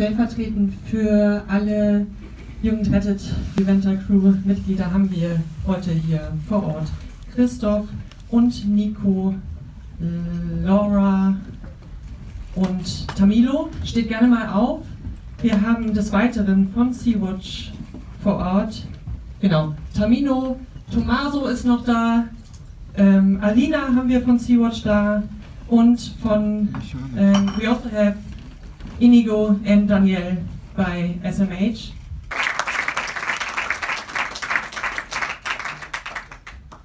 stellvertretend für alle Jugend Rettet Iuventa Crew Mitglieder haben wir heute hier vor Ort Christoph und Nico, Laura und Tamino. Steht gerne mal auf. Wir haben des Weiteren von Sea-Watch vor Ort, genau, Tamino, Tommaso ist noch da, Alina haben wir von Sea-Watch da und von, we also have Inigo and Daniel bei SMH.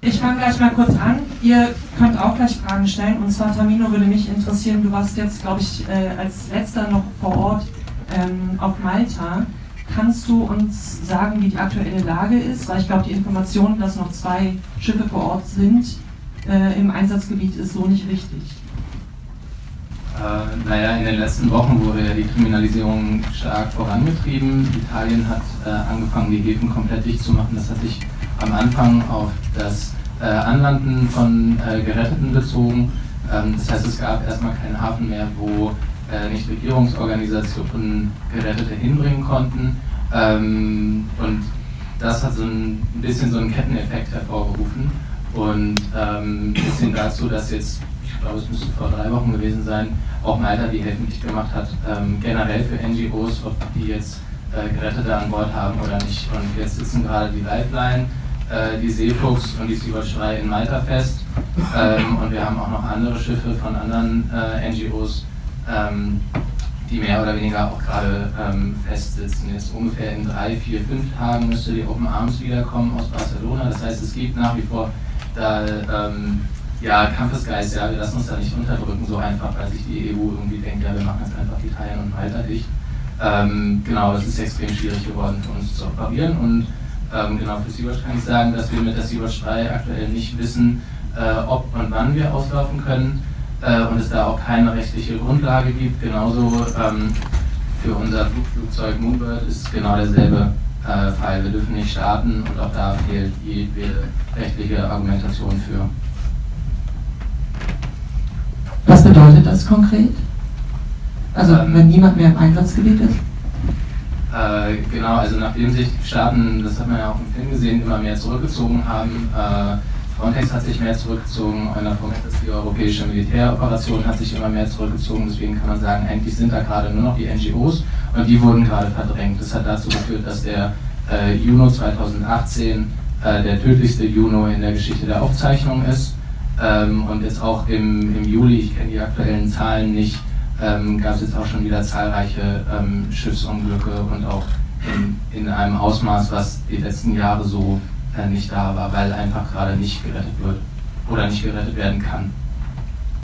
Ich fange gleich mal kurz an. Ihr könnt auch gleich Fragen stellen. Und zwar, Tamino, würde mich interessieren, du warst jetzt, glaube ich, als letzter noch vor Ort auf Malta. Kannst du uns sagen, wie die aktuelle Lage ist? Weil ich glaube, die Information, dass noch 2 Schiffe vor Ort sind im Einsatzgebiet, ist so nicht richtig. Naja, in den letzten Wochen wurde ja die Kriminalisierung stark vorangetrieben. Italien hat angefangen, die Häfen komplett dicht zu machen. Das hat sich am Anfang auf das Anlanden von Geretteten bezogen. Das heißt, es gab erstmal keinen Hafen mehr, wo Nichtregierungsorganisationen Gerettete hinbringen konnten. Und das hat so ein bisschen so einen Ketteneffekt hervorgerufen. Und ein bisschen dazu, dass jetzt, ich glaube, es müsste vor 3 Wochen gewesen sein, auch Malta die Häfen dicht gemacht hat, generell für NGOs, ob die jetzt Gerettete an Bord haben oder nicht. Und jetzt sitzen gerade die Lifeline, die Seefuchs und die Sea-Watch 3 in Malta fest. Und wir haben auch noch andere Schiffe von anderen NGOs, die mehr oder weniger auch gerade festsitzen. Jetzt ungefähr in 3, 4, 5 Tagen müsste die Open Arms wiederkommen aus Barcelona. Das heißt, es gibt nach wie vor da Kampfesgeist, ja, wir lassen uns da nicht unterdrücken, so einfach, weil sich die EU irgendwie denkt, ja, wir machen jetzt einfach Italien und Malta dicht. Genau, es ist extrem schwierig geworden für uns zu operieren und genau, für Sea-Watch kann ich sagen, dass wir mit der Sea-Watch 3 aktuell nicht wissen, ob und wann wir auslaufen können und es da auch keine rechtliche Grundlage gibt. Genauso für unser Flugzeug Moonbird ist genau derselbe Fall. Wir dürfen nicht starten und auch da fehlt jede rechtliche Argumentation für. Was bedeutet das konkret? Also wenn niemand mehr im Einsatzgebiet ist? Genau, also nachdem sich Staaten, das hat man ja auch im Film gesehen, immer mehr zurückgezogen haben, Frontex hat sich mehr zurückgezogen, die europäische Militäroperation hat sich immer mehr zurückgezogen, deswegen kann man sagen, eigentlich sind da gerade nur noch die NGOs und die wurden gerade verdrängt. Das hat dazu geführt, dass der Juno 2018 der tödlichste Juno in der Geschichte der Aufzeichnung ist und jetzt auch im Juli, ich kenne die aktuellen Zahlen nicht, gab es jetzt auch schon wieder zahlreiche Schiffsunglücke und auch in einem Ausmaß, was die letzten Jahre so nicht da war, weil einfach gerade nicht gerettet wird oder nicht gerettet werden kann.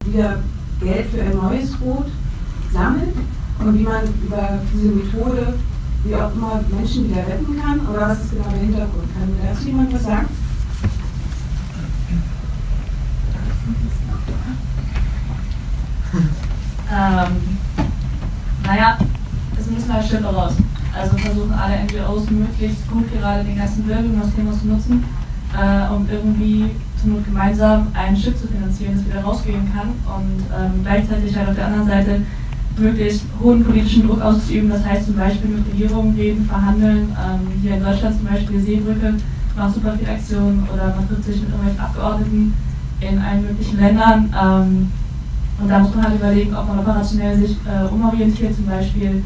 Wieder Geld für ein neues Boot sammeln und wie man über diese Methode, wie auch immer, Menschen wieder retten kann oder was ist genau der Hintergrund? Kann mir dazu jemand was sagen? Naja, es müssen halt Schiffe raus. Also versuchen alle NGOs möglichst gut gerade den ganzen Wirbelmaß zu nutzen, um irgendwie zum Not gemeinsam ein Schiff zu finanzieren, das wieder rausgehen kann und gleichzeitig halt auf der anderen Seite möglichst hohen politischen Druck auszuüben. Das heißt zum Beispiel mit Regierungen reden, verhandeln. Hier in Deutschland zum Beispiel die Seebrücke macht super viel Aktionen oder man trifft sich mit irgendwelchen Abgeordneten in allen möglichen Ländern. Und da muss man halt überlegen, ob man operationell sich umorientiert, zum Beispiel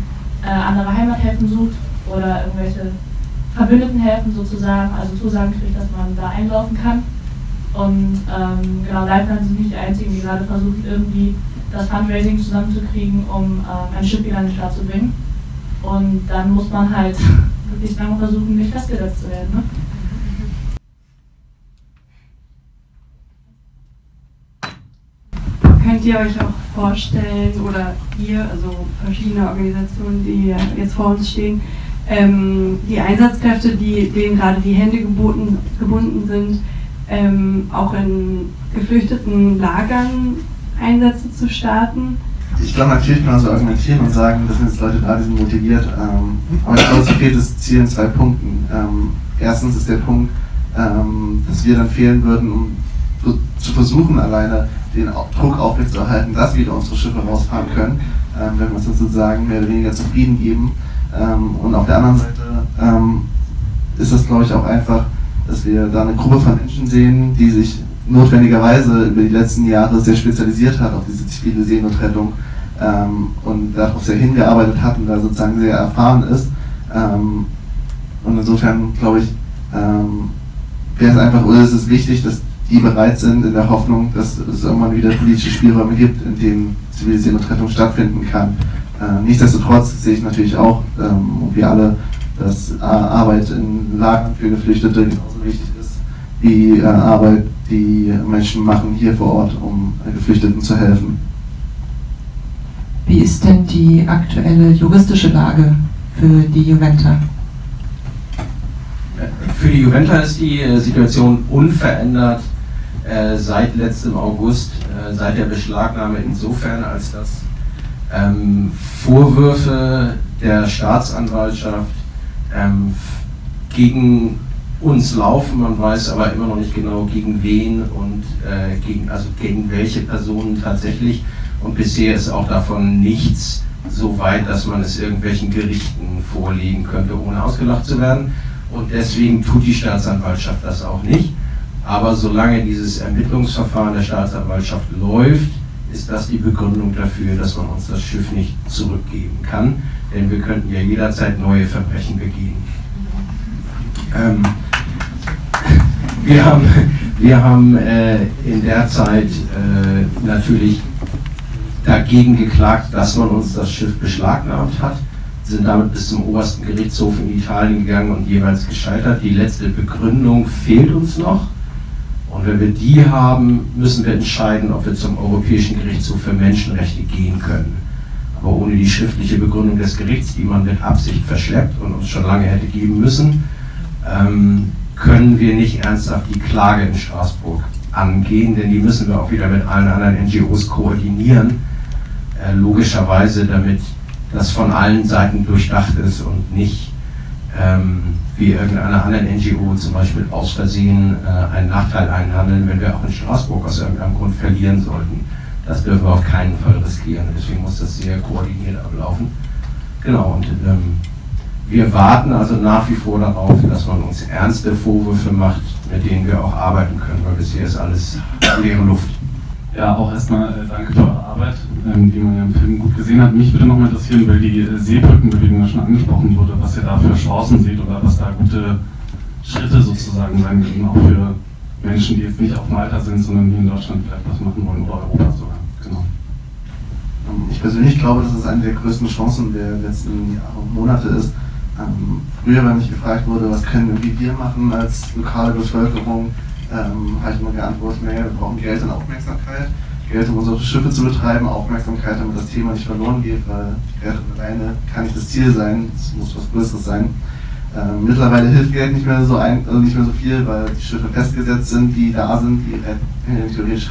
andere Heimathäfen sucht oder irgendwelche Verbündetenhäfen sozusagen, also Zusagen kriegt, dass man da einlaufen kann. Und genau, Leitern sind nicht die einzigen, die gerade versuchen, irgendwie das Fundraising zusammenzukriegen, um ein Schiff wieder in den Start zu bringen. Und dann muss man halt wirklich lange versuchen, nicht festgesetzt zu werden. Ne? Könnt ihr euch auch vorstellen, oder ihr, also verschiedene Organisationen, die jetzt vor uns stehen, die Einsatzkräfte, denen gerade die Hände gebunden sind, auch in geflüchteten Lagern Einsätze zu starten? Ich glaube, natürlich kann man so argumentieren und sagen, das sind jetzt Leute da, die sind motiviert. Aber ich glaube, es fehlt das Ziel in 2 Punkten. Erstens ist der Punkt, dass wir dann fehlen würden, um zu versuchen, alleine den Druck aufrechtzuerhalten, dass wieder unsere Schiffe rausfahren können, wenn wir uns sozusagen mehr oder weniger zufrieden geben. Und auf der anderen Seite ist das, glaube ich, auch einfach, dass wir da eine Gruppe von Menschen sehen, die sich notwendigerweise über die letzten Jahre sehr spezialisiert hat auf diese zivile Seenotrettung und darauf sehr hingearbeitet hat und da sozusagen sehr erfahren ist. Und insofern, glaube ich, wäre es einfach, oder es ist wichtig, dass die bereit sind, in der Hoffnung, dass es irgendwann wieder politische Spielräume gibt, in denen zivile Seenotrettung stattfinden kann. Nichtsdestotrotz sehe ich natürlich auch, wie alle, dass Arbeit in Lagern für Geflüchtete genauso wichtig ist, wie Arbeit, die Menschen machen hier vor Ort, um Geflüchteten zu helfen. Wie ist denn die aktuelle juristische Lage für die Iuventa? Für die Iuventa ist die Situation unverändert seit letztem August, seit der Beschlagnahme, insofern als dass Vorwürfe der Staatsanwaltschaft gegen uns laufen, man weiß aber immer noch nicht genau gegen wen und gegen welche Personen tatsächlich, und bisher ist auch davon nichts so weit, dass man es irgendwelchen Gerichten vorlegen könnte, ohne ausgelacht zu werden, und deswegen tut die Staatsanwaltschaft das auch nicht. Aber solange dieses Ermittlungsverfahren der Staatsanwaltschaft läuft, ist das die Begründung dafür, dass man uns das Schiff nicht zurückgeben kann, denn wir könnten ja jederzeit neue Verbrechen begehen. Wir haben in der Zeit natürlich dagegen geklagt, dass man uns das Schiff beschlagnahmt hat, sind damit bis zum obersten Gerichtshof in Italien gegangen und jeweils gescheitert. Die letzte Begründung fehlt uns noch. Und wenn wir die haben, müssen wir entscheiden, ob wir zum Europäischen Gerichtshof für Menschenrechte gehen können. Aber ohne die schriftliche Begründung des Gerichts, die man mit Absicht verschleppt und uns schon lange hätte geben müssen, können wir nicht ernsthaft die Klage in Straßburg angehen, denn die müssen wir auch wieder mit allen anderen NGOs koordinieren, logischerweise, damit das von allen Seiten durchdacht ist und nicht wie irgendeiner anderen NGO zum Beispiel aus Versehen einen Nachteil einhandeln, wenn wir auch in Straßburg aus irgendeinem Grund verlieren sollten. Das dürfen wir auf keinen Fall riskieren, deswegen muss das sehr koordiniert ablaufen. Genau, und wir warten also nach wie vor darauf, dass man uns ernste Vorwürfe macht, mit denen wir auch arbeiten können, weil bisher ist alles leere Luft. Ja, auch erstmal danke für eure Arbeit, die man ja im Film gut gesehen hat. Mich würde nochmal interessieren, weil die Seebrückenbewegung ja schon angesprochen wurde, was ihr da für Chancen seht oder was da gute Schritte sozusagen sein können, auch für Menschen, die jetzt nicht auf Malta sind, sondern die in Deutschland vielleicht was machen wollen oder Europa sogar. Genau. Ich persönlich glaube, dass es eine der größten Chancen der letzten Jahre und Monate ist. Früher, wenn ich gefragt wurde, was können wir machen als lokale Bevölkerung, habe ich immer geantwortet, naja, wir brauchen Geld und Aufmerksamkeit. Geld, um unsere Schiffe zu betreiben, Aufmerksamkeit, damit das Thema nicht verloren geht, weil Geld alleine kann nicht das Ziel sein, es muss was Größeres sein. Mittlerweile hilft Geld nicht mehr so viel, weil die Schiffe festgesetzt sind, die da sind, die theoretisch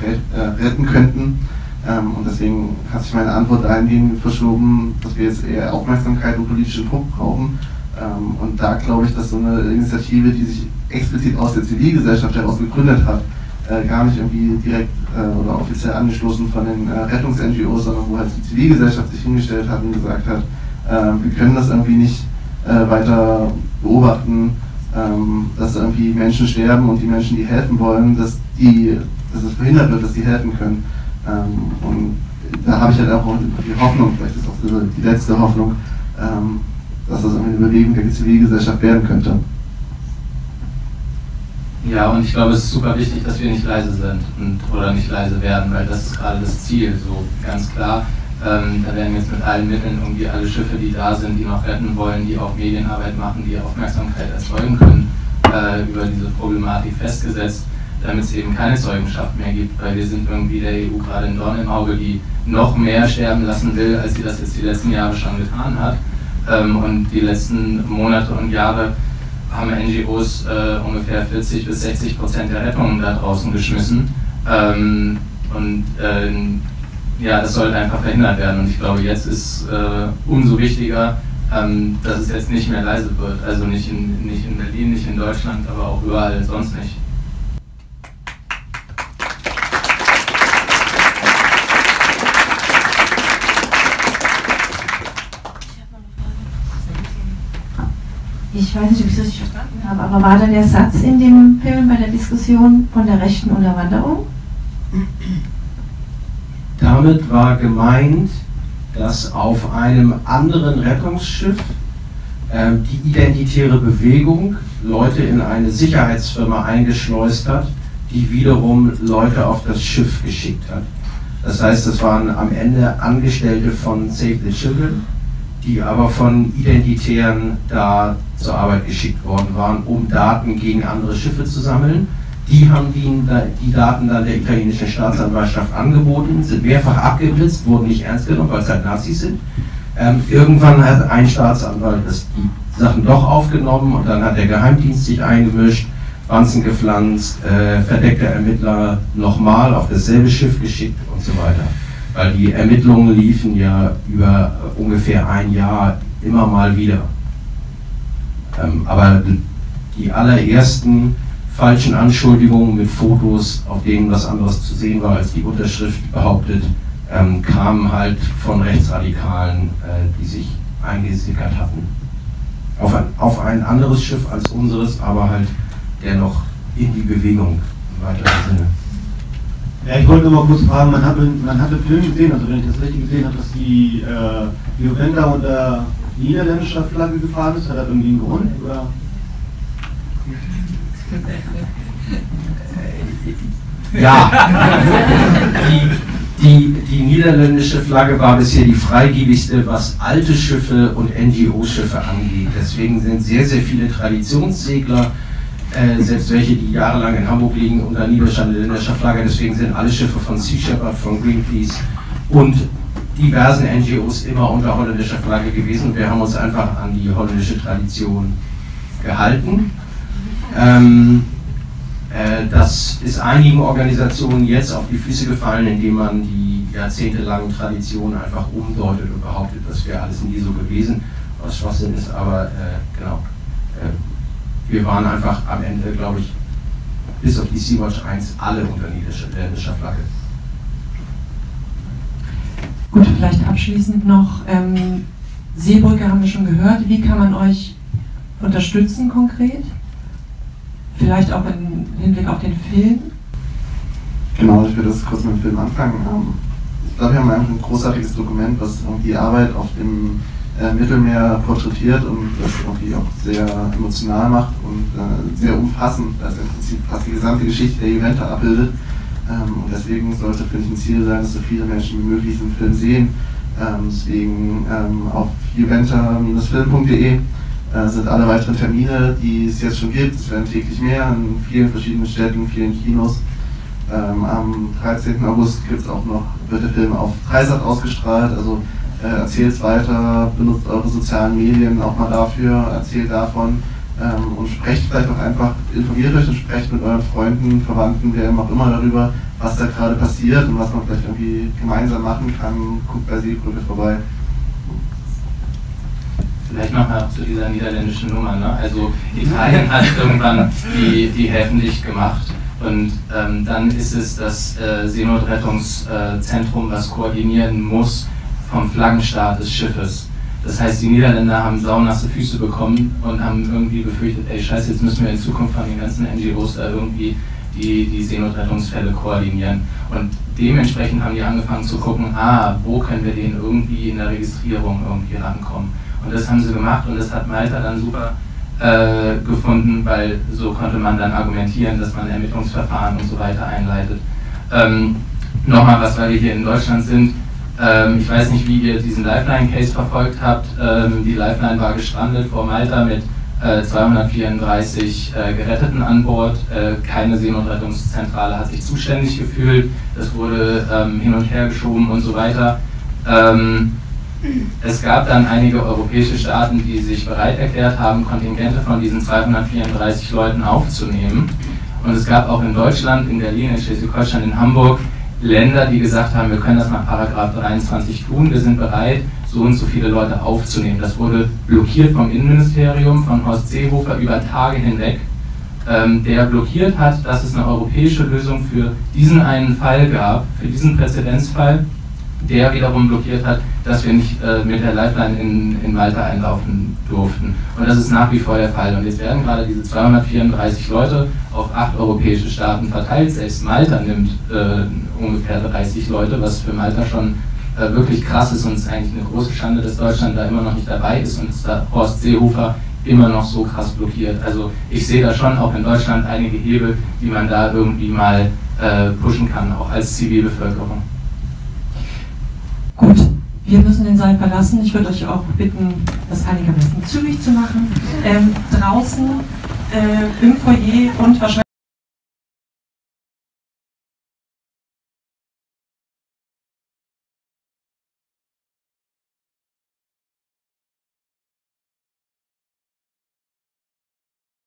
retten könnten. Und deswegen hat sich meine Antwort dahingehend verschoben, dass wir jetzt eher Aufmerksamkeit und politischen Druck brauchen. Und da glaube ich, dass so eine Initiative, die sich explizit aus der Zivilgesellschaft heraus gegründet hat, gar nicht irgendwie direkt oder offiziell angeschlossen von den Rettungs-NGOs, sondern wo halt die Zivilgesellschaft sich hingestellt hat und gesagt hat, wir können das irgendwie nicht weiter beobachten, dass irgendwie Menschen sterben und die Menschen, die helfen wollen, dass es verhindert wird, dass die helfen können. Und da habe ich halt auch die Hoffnung, vielleicht ist auch die letzte Hoffnung, dass das eine Bewegung der Zivilgesellschaft werden könnte. Ja, und ich glaube, es ist super wichtig, dass wir nicht leise sind oder nicht leise werden, weil das ist gerade das Ziel, so ganz klar. Da werden jetzt mit allen Mitteln irgendwie alle Schiffe, die da sind, die noch retten wollen, die auch Medienarbeit machen, die Aufmerksamkeit erzeugen können, über diese Problematik festgesetzt, damit es eben keine Zeugenschaft mehr gibt, weil wir sind irgendwie der EU gerade ein Dorn im Auge, die noch mehr sterben lassen will, als sie das jetzt die letzten Jahre schon getan hat. Und die letzten Monate und Jahre haben NGOs ungefähr 40 bis 60% der Rettungen da draußen geschmissen. Ja, das sollte einfach verhindert werden. Und ich glaube, jetzt ist umso wichtiger, dass es jetzt nicht mehr leise wird. Also nicht in Berlin, nicht in Deutschland, aber auch überall sonst nicht. ich weiß nicht, ob ich das richtig verstanden habe, aber war da der Satz in dem Film bei der Diskussion von der rechten Unterwanderung? Damit war gemeint, dass auf einem anderen Rettungsschiff die Identitäre Bewegung Leute in eine Sicherheitsfirma eingeschleust hat, die wiederum Leute auf das Schiff geschickt hat. Das heißt, das waren am Ende Angestellte von Save the Children, die aber von Identitären da zur Arbeit geschickt worden waren, um Daten gegen andere Schiffe zu sammeln. Die haben die Daten dann der italienischen Staatsanwaltschaft angeboten, sind mehrfach abgeblitzt, wurden nicht ernst genommen, weil es halt Nazis sind. Irgendwann hat ein Staatsanwalt die Sachen doch aufgenommen und dann hat der Geheimdienst sich eingemischt, Wanzen gepflanzt, verdeckte Ermittler nochmal auf dasselbe Schiff geschickt und so weiter. Weil die Ermittlungen liefen ja über ungefähr ein Jahr immer mal wieder. Aber die allerersten falschen Anschuldigungen mit Fotos, auf denen was anderes zu sehen war als die Unterschrift behauptet, kamen halt von Rechtsradikalen, die sich eingesickert hatten. Auf ein anderes Schiff als unseres, aber halt dennoch in die Bewegung im weiteren Sinne. Ja, ich wollte nur mal kurz fragen, man hat im Film gesehen, also wenn ich das richtig gesehen habe, dass die Iuventa unter niederländischer Flagge gefahren ist, hat das irgendwie einen Grund? Oder? Ja, die niederländische Flagge war bisher die freigebigste, was alte Schiffe und NGO-Schiffe angeht. Deswegen sind sehr, sehr viele Traditionssegler, selbst welche, die jahrelang in Hamburg liegen, unter niederländischer Flagge. Deswegen sind alle Schiffe von Sea Shepherd, von Greenpeace und diversen NGOs immer unter holländischer Flagge gewesen. Wir haben uns einfach an die holländische Tradition gehalten. Das ist einigen Organisationen jetzt auf die Füße gefallen, indem man die jahrzehntelangen Traditionen einfach umdeutet und behauptet, das wäre alles nie so gewesen, was Schwachsinn ist, aber genau. Wir waren einfach am Ende, glaube ich, bis auf die Sea-Watch 1 alle unter niederländischer Flagge. Gut, vielleicht abschließend noch, Seebrücke haben wir schon gehört, wie kann man euch unterstützen konkret? Vielleicht auch im Hinblick auf den Film? Genau, ich würde das kurz mit dem Film anfangen. Ich glaube, wir haben einfach ein großartiges Dokument, was die Arbeit auf dem Mittelmeer porträtiert und das irgendwie auch sehr emotional macht und sehr umfassend, also im Prinzip fast die gesamte Geschichte der Iuventa abbildet. Und deswegen sollte, finde ich, ein Ziel sein, dass so viele Menschen wie möglich diesen Film sehen. Deswegen auf iuventa-film.de sind alle weiteren Termine, die es jetzt schon gibt. Es werden täglich mehr in vielen verschiedenen Städten, vielen Kinos. Am 13. August gibt's auch noch, wird der Film auf Dreisat ausgestrahlt. Also erzählt es weiter, benutzt eure sozialen Medien auch mal dafür, erzählt davon und sprecht vielleicht auch einfach, informiert euch und sprecht mit euren Freunden, Verwandten, wer auch immer darüber, was da gerade passiert und was man vielleicht irgendwie gemeinsam machen kann. Guckt bei Seebrücke vorbei. Vielleicht nochmal zu dieser niederländischen Nummer, ne? Also Italien hat irgendwann die Häfen dicht gemacht und dann ist es das Seenotrettungszentrum, was koordinieren muss, vom Flaggenstaat des Schiffes. Das heißt, die Niederländer haben saunasse Füße bekommen und haben irgendwie befürchtet, ey Scheiße, jetzt müssen wir in Zukunft von den ganzen NGOs da irgendwie die Seenotrettungsfälle koordinieren. Und dementsprechend haben die angefangen zu gucken, wo können wir denen irgendwie in der Registrierung irgendwie rankommen. Und das haben sie gemacht und das hat Malta dann super gefunden, weil so konnte man dann argumentieren, dass man Ermittlungsverfahren und so weiter einleitet. Nochmal was, weil wir hier in Deutschland sind. Ich weiß nicht, wie ihr diesen Lifeline-Case verfolgt habt. Die Lifeline war gestrandet vor Malta mit 234 Geretteten an Bord. Keine Seenotrettungszentrale hat sich zuständig gefühlt. Es wurde hin und her geschoben und so weiter. Es gab dann einige europäische Staaten, die sich bereit erklärt haben, Kontingente von diesen 234 Leuten aufzunehmen. Und es gab auch in Deutschland, in Berlin, in Schleswig-Holstein, in Hamburg Länder, die gesagt haben, wir können das nach Paragraph 23 tun, wir sind bereit, so und so viele Leute aufzunehmen. Das wurde blockiert vom Innenministerium, von Horst Seehofer über Tage hinweg, der blockiert hat, dass es eine europäische Lösung für diesen einen Fall gab, für diesen Präzedenzfall, der wiederum blockiert hat, dass wir nicht mit der Lifeline in Malta einlaufen durften. Und das ist nach wie vor der Fall. Und jetzt werden gerade diese 234 Leute auf 8 europäische Staaten verteilt. Selbst Malta nimmt ungefähr 30 Leute, was für Malta schon wirklich krass ist, und es ist eigentlich eine große Schande, dass Deutschland da immer noch nicht dabei ist und dass da Horst Seehofer immer noch so krass blockiert. Also ich sehe da schon auch in Deutschland einige Hebel, die man da irgendwie mal pushen kann, auch als Zivilbevölkerung. Gut, wir müssen den Saal verlassen. Ich würde euch auch bitten, das einigermaßen zügig zu machen. Draußen im Foyer und wahrscheinlich